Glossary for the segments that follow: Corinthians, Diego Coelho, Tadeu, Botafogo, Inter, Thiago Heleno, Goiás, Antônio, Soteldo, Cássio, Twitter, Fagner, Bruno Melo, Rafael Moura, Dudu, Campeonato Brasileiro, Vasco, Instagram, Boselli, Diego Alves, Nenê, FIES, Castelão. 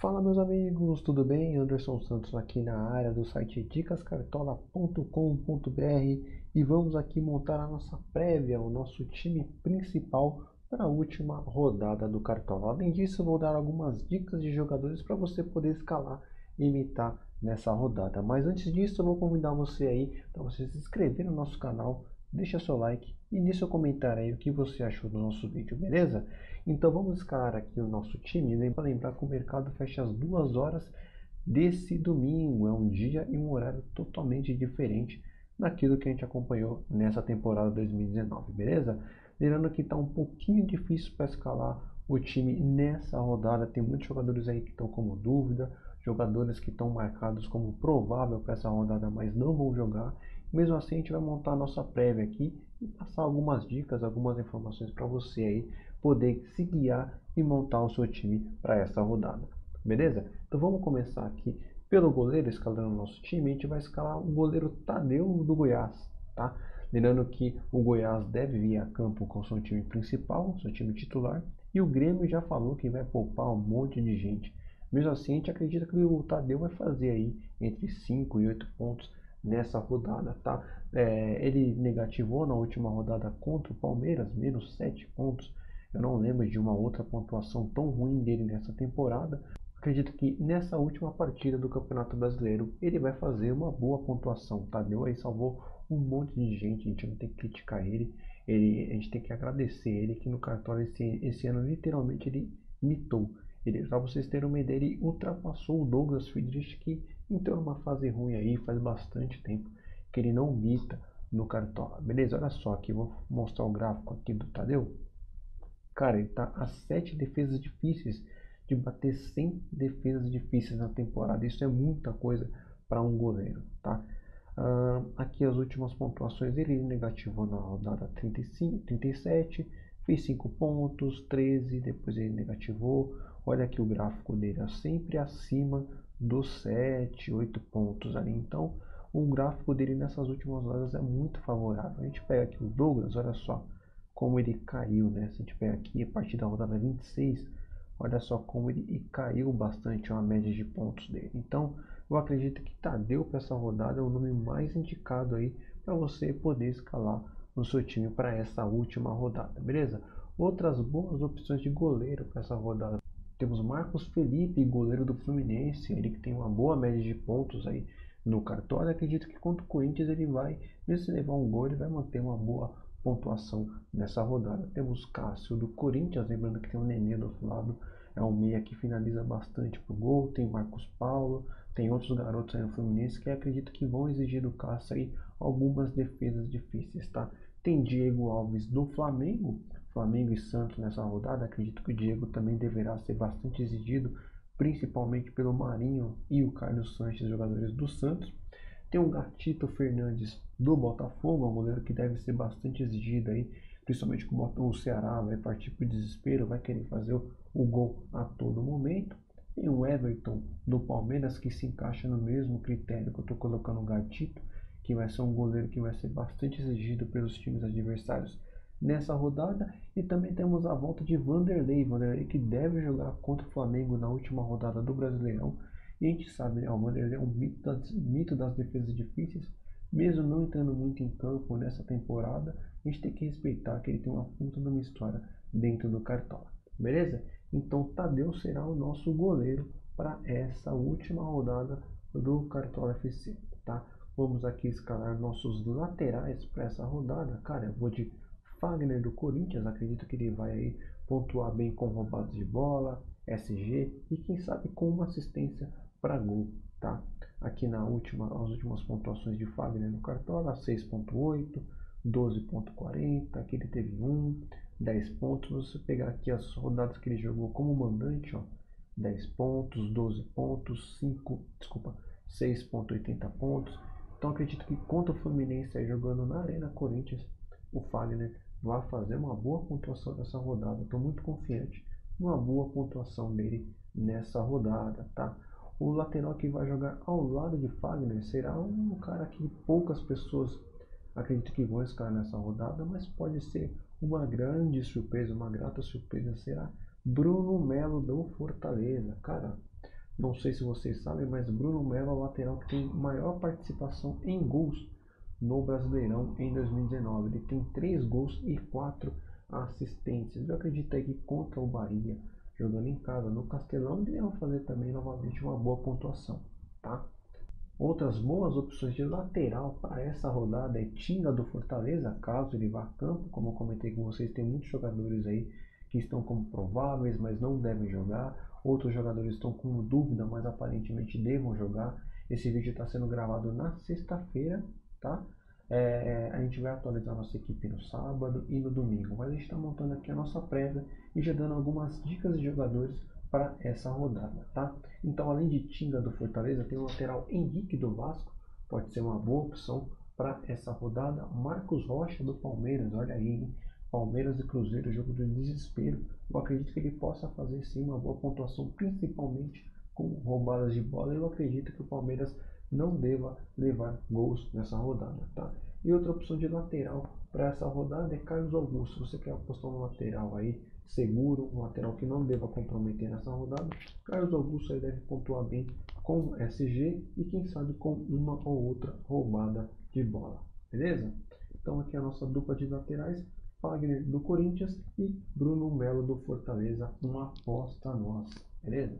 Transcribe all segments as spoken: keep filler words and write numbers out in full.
Fala meus amigos, tudo bem? Anderson Santos aqui na área do site dicas cartola ponto com ponto br e vamos aqui montar a nossa prévia, o nosso time principal para a última rodada do Cartola. Além disso, eu vou dar algumas dicas de jogadores para você poder escalar e imitar nessa rodada. Mas antes disso, eu vou convidar você aí para você se inscrever no nosso canal, deixa seu like e deixa seu comentário aí o que você achou do nosso vídeo, beleza? Então vamos escalar aqui o nosso time, né? Para lembrar que o mercado fecha às duas horas desse domingo, é um dia e um horário totalmente diferente daquilo que a gente acompanhou nessa temporada dois mil e dezenove, beleza? Lembrando que está um pouquinho difícil para escalar o time nessa rodada, tem muitos jogadores aí que estão como dúvida, jogadores que estão marcados como provável para essa rodada, mas não vão jogar. Mesmo assim, a gente vai montar a nossa prévia aqui e passar algumas dicas, algumas informações para você aí poder se guiar e montar o seu time para essa rodada, beleza? Então vamos começar aqui pelo goleiro, escalando o nosso time. A gente vai escalar o goleiro Tadeu do Goiás, tá? Lembrando que o Goiás deve vir a campo com o seu time principal, seu time titular, e o Grêmio já falou que vai poupar um monte de gente. Mesmo assim, a gente acredita que o Tadeu vai fazer aí entre cinco e oito pontos nessa rodada, tá? É, ele negativou na última rodada contra o Palmeiras, menos sete pontos. Eu não lembro de uma outra pontuação tão ruim dele nessa temporada. Acredito que nessa última partida do Campeonato Brasileiro ele vai fazer uma boa pontuação. Tadeu aí salvou um monte de gente, a gente não tem que criticar ele, ele a gente tem que agradecer ele, que no Cartola esse, esse ano literalmente ele mitou. Ele, para vocês terem uma ideia, ele ultrapassou o Douglas Friedrich, que entrou numa fase ruim aí, faz bastante tempo que ele não mita no Cartola. Beleza, olha só aqui, vou mostrar o gráfico aqui do Tadeu. Cara, ele tá a sete defesas difíceis, de bater cem defesas difíceis na temporada. Isso é muita coisa para um goleiro, tá? Ah, aqui as últimas pontuações, ele negativou na rodada trinta e cinco, trinta e sete, fez cinco pontos, treze, depois ele negativou. Olha aqui o gráfico dele, é sempre acima dos sete, oito pontos ali. Então, o gráfico dele nessas últimas horas é muito favorável. A gente pega aqui o Douglas, olha só como ele caiu, né? Se a gente pega aqui a partir da rodada vinte e seis, olha só como ele caiu bastante, uma média de pontos dele. Então, eu acredito que Tadeu para essa rodada é o nome mais indicado aí para você poder escalar no seu time para essa última rodada, beleza? Outras boas opções de goleiro para essa rodada. Temos Marcos Felipe, goleiro do Fluminense, ele que tem uma boa média de pontos aí no Cartola. Acredito que contra o Corinthians ele vai, mesmo se levar um gol, ele vai manter uma boa pontuação nessa rodada. Temos Cássio do Corinthians, lembrando que tem o Nenê do outro lado, é um meia que finaliza bastante pro gol. Tem Marcos Paulo, tem outros garotos aí no Fluminense que acredito que vão exigir do Cássio aí algumas defesas difíceis, tá? Tem Diego Alves do Flamengo, Flamengo e Santos nessa rodada. Acredito que o Diego também deverá ser bastante exigido, principalmente pelo Marinho e o Carlos Sánchez, jogadores do Santos. Tem o Gatito Fernandes do Botafogo, um goleiro que deve ser bastante exigido aí, principalmente com o Ceará, vai partir para o desespero, vai querer fazer o, o gol a todo momento. Tem o Everton do Palmeiras, que se encaixa no mesmo critério que eu estou colocando o Gatito, que vai ser um goleiro que vai ser bastante exigido pelos times adversários nessa rodada. E também temos a volta de Vanderlei, Vanderlei que deve jogar contra o Flamengo na última rodada do Brasileirão. E a gente sabe, né, o Vanderlei é um mito das, mito das defesas difíceis, mesmo não entrando muito em campo nessa temporada, a gente tem que respeitar que ele tem uma puta de uma história dentro do Cartola, beleza? Então Tadeu será o nosso goleiro para essa última rodada do Cartola F C, tá? Vamos aqui escalar nossos laterais para essa rodada. Cara, eu vou de Fagner do Corinthians, acredito que ele vai aí pontuar bem com roubadas de bola, S G e quem sabe com uma assistência para gol, tá? Aqui na última, as últimas pontuações de Fagner no Cartola, seis ponto oito, doze ponto quarenta, aqui ele teve um, dez pontos. Se você pegar aqui as rodadas que ele jogou como mandante, ó, dez pontos, doze pontos, cinco, desculpa, seis ponto oitenta pontos. Então acredito que contra o Fluminense aí, jogando na Arena Corinthians, o Fagner vai fazer uma boa pontuação nessa rodada. Estou muito confiante numa boa pontuação dele nessa rodada, tá? O lateral que vai jogar ao lado de Fagner será um cara que poucas pessoas acreditam que vão escalar nessa rodada, mas pode ser uma grande surpresa, uma grata surpresa, será Bruno Melo do Fortaleza. Cara, Não sei se vocês sabem, mas Bruno Melo é o lateral que tem maior participação em gols no Brasileirão em dois mil e dezenove. Ele tem três gols e quatro assistências. Eu acredito aí que contra o Bahia, jogando em casa no Castelão, ele vai fazer também novamente uma boa pontuação, tá? Outras boas opções de lateral para essa rodada é Tinga do Fortaleza, caso ele vá a campo. Como eu comentei com vocês, tem muitos jogadores aí que estão como prováveis, mas não devem jogar. Outros jogadores estão com dúvida, mas aparentemente devam jogar. Esse vídeo está sendo gravado na sexta-feira, tá? É, a gente vai atualizar nossa equipe no sábado e no domingo, mas a gente está montando aqui a nossa prévia e já dando algumas dicas de jogadores para essa rodada, tá? Então, além de Tinga do Fortaleza, tem o lateral Henrique do Vasco, pode ser uma boa opção para essa rodada. Marcos Rocha do Palmeiras, olha aí, hein? Palmeiras e Cruzeiro, jogo do desespero. Eu acredito que ele possa fazer sim uma boa pontuação, principalmente com roubadas de bola. Eu acredito que o Palmeiras não deva levar gols nessa rodada, tá? E outra opção de lateral para essa rodada é Carlos Augusto. Se você quer apostar no lateral aí seguro, um lateral que não deva comprometer nessa rodada, Carlos Augusto aí deve pontuar bem com S G e quem sabe com uma ou outra roubada de bola, beleza? Então aqui é a nossa dupla de laterais, Fagner do Corinthians e Bruno Melo do Fortaleza, uma aposta nossa, beleza?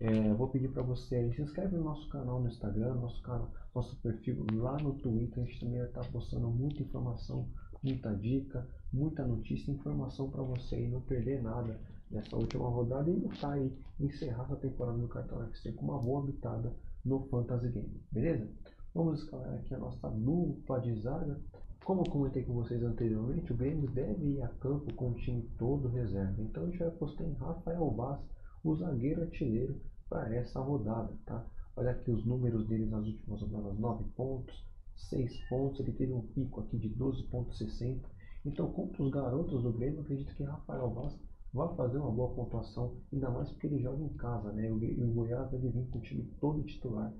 É, vou pedir para você aí, se inscreve no nosso canal no Instagram, nosso, canal, nosso perfil lá no Twitter. A gente também está postando muita informação, muita dica, muita notícia, informação para você aí não perder nada nessa última rodada e lutar aí, encerrar essa temporada do Cartola F C com uma boa habitada no Fantasy Game, beleza? Vamos escalar aqui a nossa dupla de zaga. Como eu comentei com vocês anteriormente, o Grêmio deve ir a campo com o time todo reserva, então a gente vai apostar em Rafael Vaz, o zagueiro artilheiro, para essa rodada, tá? Olha aqui os números dele nas últimas rodadas, nove pontos, seis pontos, ele teve um pico aqui de doze ponto sessenta. Então, contra os garotos do Grêmio, acredito que Rafael Vaz vai fazer uma boa pontuação, ainda mais porque ele joga em casa, né? E o Goiás deve vir com o time todo titular.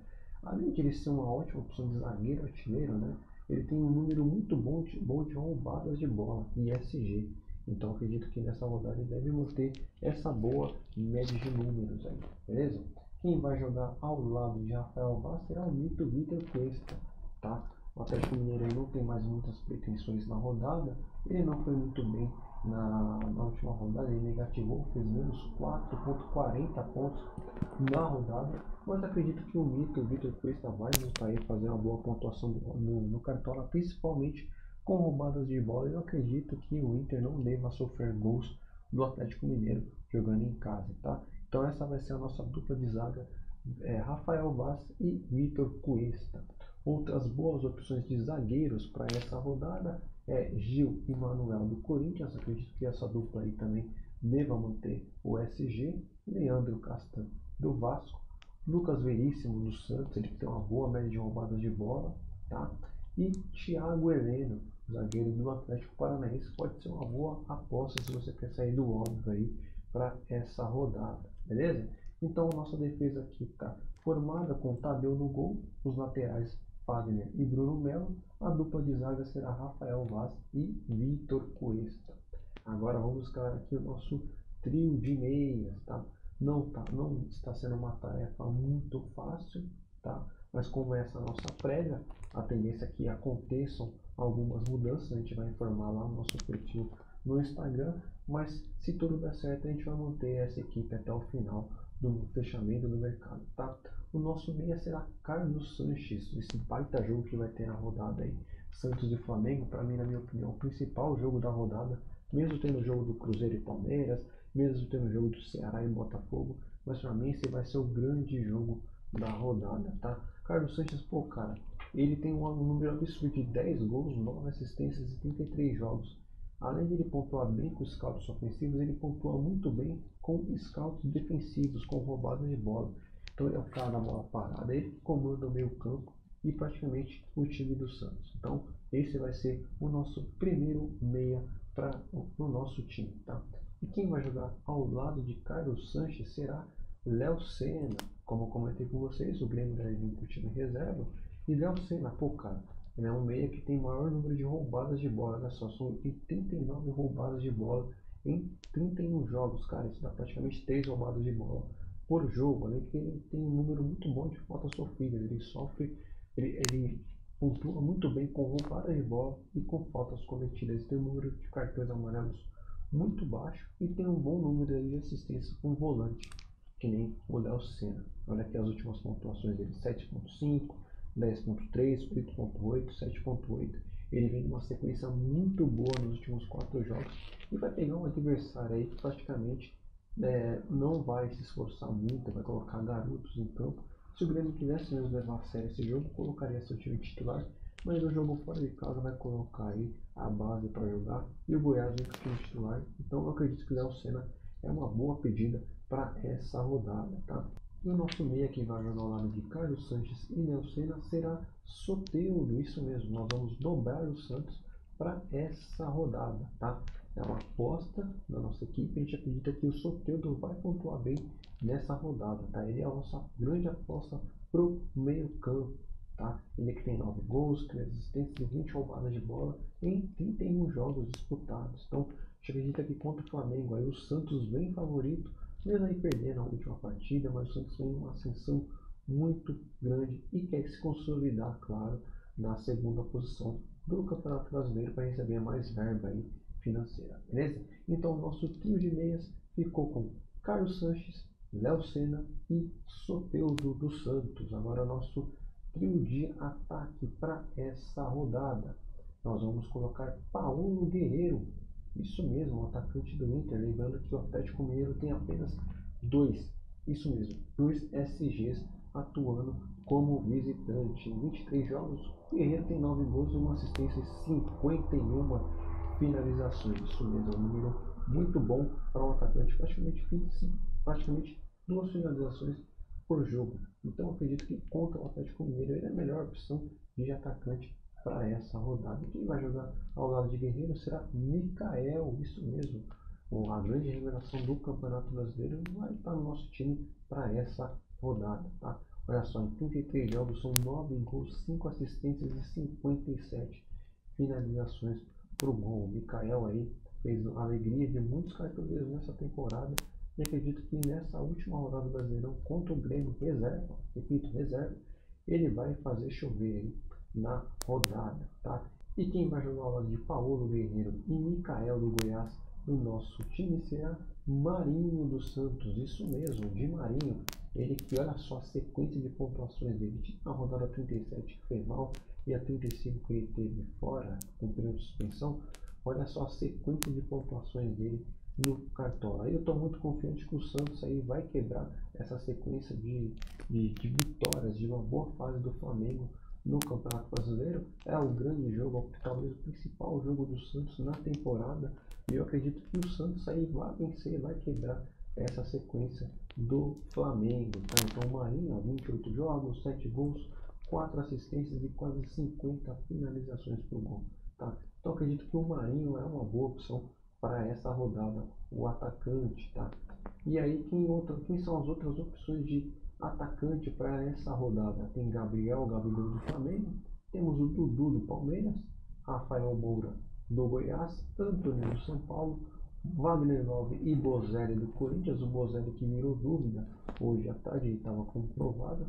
Além de ele ser uma ótima opção de zagueiro artilheiro, né? Ele tem um número muito bom de, bom de roubadas de bola, I S G. Então, acredito que nessa rodada ele deve manter essa boa média de números aí, beleza? Quem vai jogar ao lado de Rafael Vaz será o mito Vitor Cuesta, tá? O Atlético Mineiro não tem mais muitas pretensões na rodada. Ele não foi muito bem na, na última rodada, ele negativou, fez menos quatro vírgula quarenta pontos na rodada. Mas acredito que o mito Vitor Cuesta vai voltar e fazer uma boa pontuação do, no, no Cartola, principalmente com roubadas de bola. Eu acredito que o Inter não deva sofrer gols do Atlético Mineiro jogando em casa, tá? Então essa vai ser a nossa dupla de zaga, é, Rafael Vaz e Vitor Cuesta. Outras boas opções de zagueiros para essa rodada é Gil e Manuel do Corinthians. Acredito que essa dupla aí também deva manter o S G. Leandro Castan do Vasco, Lucas Veríssimo do Santos, ele tem uma boa média de roubadas de bola, tá? E Thiago Heleno, zagueiro do Atlético Paranaense, pode ser uma boa aposta se você quer sair do óbvio aí para essa rodada, beleza? Então a nossa defesa aqui está formada com Tadeu no gol, os laterais Fagner e Bruno Melo, a dupla de zaga será Rafael Vaz e Vitor Cuesta. Agora vamos escalar aqui o nosso trio de meias, tá? Não, tá? Não está sendo uma tarefa muito fácil, tá? Mas como é essa nossa prévia, a tendência é que aconteçam algumas mudanças, a gente vai informar lá no nosso perfil no Instagram, mas se tudo der certo a gente vai manter essa equipe até o final do fechamento do mercado, tá? O nosso meia será Carlos Sánchez, esse baita jogo que vai ter na rodada aí. Santos e Flamengo, para mim, na minha opinião, o principal jogo da rodada, mesmo tendo o jogo do Cruzeiro e Palmeiras, mesmo tendo o jogo do Ceará e Botafogo, mas para mim esse vai ser o grande jogo da rodada, tá? Carlos Sánchez, pô, cara, ele tem um número absurdo de dez gols, nove assistências e trinta e três jogos. Além de ele pontuar bem com scouts ofensivos, ele pontua muito bem com scouts defensivos, com roubada de bola. Então ele é o cara da bola parada, ele que comanda o meio campo e praticamente o time do Santos. Então esse vai ser o nosso primeiro meia para o nosso time, tá? E quem vai jogar ao lado de Carlos Sánchez será Léo Senna. Como eu comentei com vocês, o Grêmio deve vir com o time reserva. E Léo Senna, pô, cara, ele é um meia que tem maior número de roubadas de bola. Olha só, são trinta e nove roubadas de bola em trinta e um jogos, cara. Isso dá praticamente três roubadas de bola por jogo, né? Que ele tem um número muito bom de faltas sofridas, ele sofre, ele, ele pontua muito bem com roubada de bola e com faltas cometidas, tem um número de cartões amarelos muito baixo e tem um bom número de assistência com volante, que nem o Léo Senna. Olha aqui as últimas pontuações dele, sete ponto cinco, dez ponto três, oito ponto oito, sete ponto oito. Ele vem de uma sequência muito boa nos últimos quatro jogos e vai pegar um adversário aí que praticamente é, não vai se esforçar muito, vai colocar garotos em campo. Se o Grêmio quisesse mesmo levar a sério esse jogo, colocaria seu time titular, mas no jogo fora de casa vai colocar aí a base para jogar e o Goiás vem com o time titular. Então eu acredito que o Léo Senna é uma boa pedida para essa rodada, tá? E o nosso meia que vai jogar ao lado de Carlos Sánchez e Léo Senna será Soteldo, isso mesmo, nós vamos dobrar o Santos para essa rodada, tá? É uma aposta da nossa equipe, a gente acredita que o Soteldo vai pontuar bem nessa rodada, tá? Ele é a nossa grande aposta pro meio campo, tá? Ele que tem nove gols, três assistências e vinte roubadas de bola em trinta e um jogos disputados. Então, a gente acredita que contra o Flamengo aí o Santos vem favorito, mesmo aí perdendo a última partida, mas o Santos tem uma ascensão muito grande e quer se consolidar, claro, na segunda posição do Campeonato Brasileiro para receber mais verba aí financeira, beleza? Então o nosso trio de meias ficou com Carlos Sánchez, Léo Senna e Soteldo do Santos. Agora o nosso trio de ataque para essa rodada. Nós vamos colocar Paolo Guerrero, isso mesmo, o atacante do Inter, lembrando que o Atlético Mineiro tem apenas dois, isso mesmo, dois S Gs atuando como visitante. Em vinte e três jogos, o Guerreiro tem nove gols e uma assistência e cinquenta e uma finalizações, isso mesmo, é um número muito bom para um atacante, praticamente fixo, praticamente duas finalizações por jogo. Então acredito que contra o Atlético Mineiro ele é a melhor opção de atacante para essa rodada. Quem vai jogar ao lado de Guerreiro será Michael, isso mesmo, a grande revelação do Campeonato Brasileiro, vai estar no nosso time para essa rodada, tá? Olha só, em trinta e três jogos são nove gols, cinco assistências e cinquenta e sete finalizações pro gol. O Michael aí fez a alegria de muitos cartoleiros nessa temporada e acredito que nessa última rodada do Brasileirão contra o Grêmio reserva, repito, reserva, ele vai fazer chover aí na rodada, tá? E quem vai jogar ao lado de Paolo Guerrero e Michael do Goiás no nosso time será Marinho do Santos, isso mesmo, de Marinho. Ele que, olha só a sequência de pontuações dele, tinha a rodada trinta e sete que foi mal e a trinta e cinco que ele teve fora com período de suspensão. Olha só a sequência de pontuações dele no Cartola. Eu estou muito confiante que o Santos aí vai quebrar essa sequência de, de, de vitórias, de uma boa fase do Flamengo no Campeonato Brasileiro. É o grande jogo, talvez o principal jogo do Santos na temporada, e eu acredito que o Santos aí vai vencer, vai quebrar essa sequência do Flamengo, tá? Então o Marinho, vinte e oito jogos, sete gols, quatro assistências e quase cinquenta finalizações por gol, tá? Então acredito que o Marinho é uma boa opção para essa rodada, o atacante, tá? E aí quem, outra, quem são as outras opções de atacante para essa rodada? Tem Gabriel, Gabigol do Flamengo, temos o Dudu do Palmeiras, Rafael Moura do Goiás, Antônio do São Paulo, Wagner nove e Boselli do Corinthians, o Boselli que virou dúvida hoje à tarde, estava comprovada,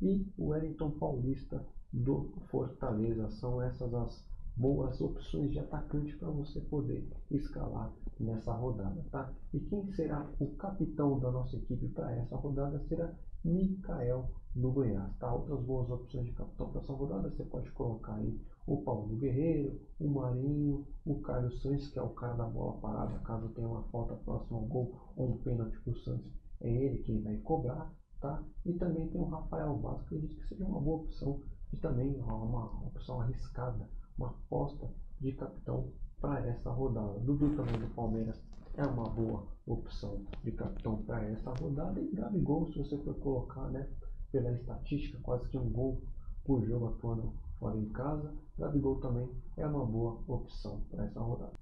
e o Wellington Paulista do Fortaleza. São essas as boas opções de atacante para você poder escalar nessa rodada, tá? E quem será o capitão da nossa equipe para essa rodada será Michael do Goiás, tá? Outras boas opções de capitão para essa rodada, você pode colocar aí o Paulo Guerrero, o Marinho, o Carlos Sánchez, que é o cara da bola parada, caso tenha uma falta próxima ao gol ou um pênalti para o Santos, é ele quem vai cobrar, tá? E também tem o Rafael Vaz, que eu acredito que seja uma boa opção, e também uma opção arriscada, uma aposta de capitão para essa rodada. Dudu também do Palmeiras é uma boa opção de capitão para essa rodada, e Gabigol, se você for colocar, né, pela estatística, quase que um gol por jogo atuando fora de casa, Gabigol também é uma boa opção para essa rodada.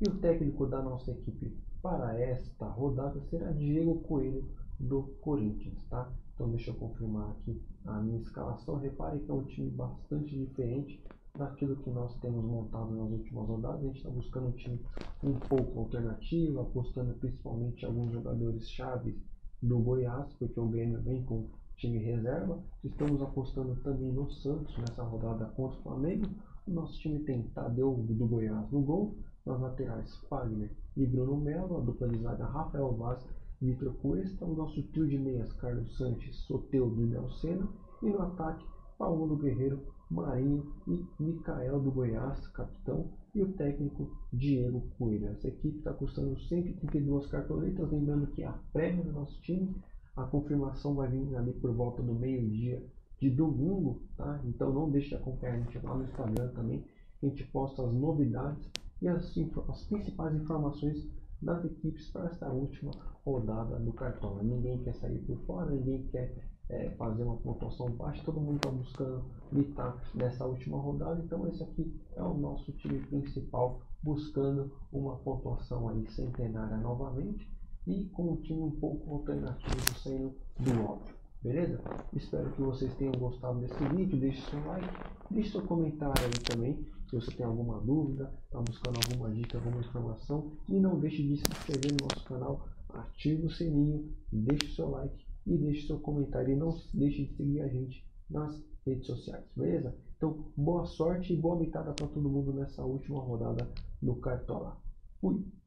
E o técnico da nossa equipe para esta rodada será Diego Coelho do Corinthians, tá? Então deixa eu confirmar aqui a minha escalação. Repare que é um time bastante diferente daquilo que nós temos montado nas últimas rodadas. A gente está buscando um time um pouco alternativo, apostando principalmente em alguns jogadores chaves do Goiás, porque o Grêmio vem com time reserva. Estamos apostando também no Santos nessa rodada contra o Flamengo. O nosso time tem Tadeu do Goiás no gol, nas laterais Fagner e Bruno Melo, a dupla de zaga Rafael Vaz, Vitor Cuesta, o nosso trio de meias Carlos Sánchez, Soteldo e Léo Senna, e no ataque Paolo Guerrero, Marinho e Michael do Goiás, capitão, e o técnico Diego Coelho. Essa equipe está custando cento e trinta e duas cartoletas, lembrando que a prévia do nosso time, a confirmação vai vir ali por volta do meio-dia de domingo, tá? Então não deixe de acompanhar a gente lá no Instagram também, a gente posta as novidades e as, as principais informações das equipes para esta última rodada do Cartola. Ninguém quer sair por fora, ninguém quer é, fazer uma pontuação baixa, todo mundo está buscando lutar nessa última rodada, então esse aqui é o nosso time principal buscando uma pontuação aí centenária novamente e com um time um pouco alternativo saindo do óbvio, beleza? Espero que vocês tenham gostado desse vídeo, deixe seu like, deixe seu comentário aí também. Se você tem alguma dúvida, está buscando alguma dica, alguma informação, e não deixe de se inscrever no nosso canal, ative o sininho, deixe o seu like e deixe seu comentário e não deixe de seguir a gente nas redes sociais, beleza? Então, boa sorte e boa mitada para todo mundo nessa última rodada do Cartola. Fui!